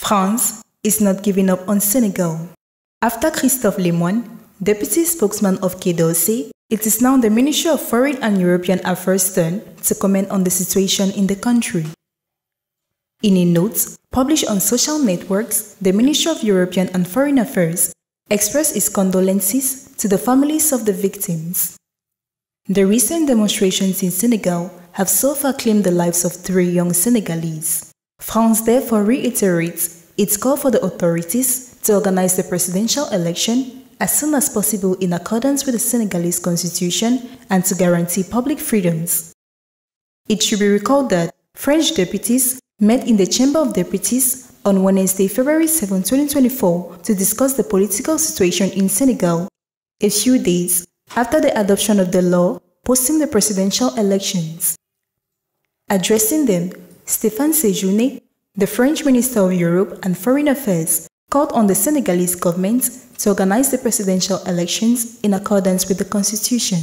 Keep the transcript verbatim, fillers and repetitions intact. France is not giving up on Senegal. After Christophe Lemoine, deputy spokesman of Quai d'Orsay, it is now the Ministry of Foreign and European Affairs' turn to comment on the situation in the country. In a note published on social networks, the Ministry of European and Foreign Affairs expressed its condolences to the families of the victims. The recent demonstrations in Senegal have so far claimed the lives of three young Senegalese. France therefore reiterates its call for the authorities to organize the presidential election as soon as possible in accordance with the Senegalese constitution and to guarantee public freedoms. It should be recalled that French deputies met in the Chamber of Deputies on Wednesday, February seventh, twenty twenty-four, to discuss the political situation in Senegal, a few days after the adoption of the law posting the presidential elections. Addressing them, Stéphane Séjourné, the French Minister of Europe and Foreign Affairs, called on the Senegalese government to organize the presidential elections in accordance with the constitution.